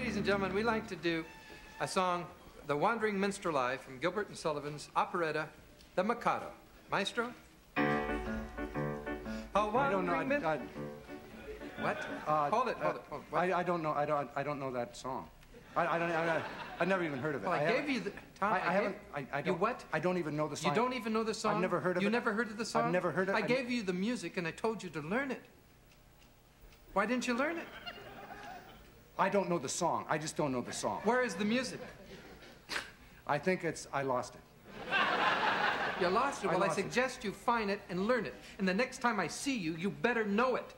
Ladies and gentlemen, we like to do a song, The Wandering Minstreli, from Gilbert and Sullivan's operetta, The Mikado. Maestro? I don't know that song. I've never even heard of it. Well, I gave you the... Tom, I haven't... You what? I don't even know the song. You don't even know the song? I've never heard of it. You never heard of the song? I've never heard of it. I gave you the music and I told you to learn it. Why didn't you learn it? I don't know the song. I just don't know the song. Where is the music? I think it's... I lost it. You lost it? Well, I suggest you find it and learn it. And the next time I see you, you better know it.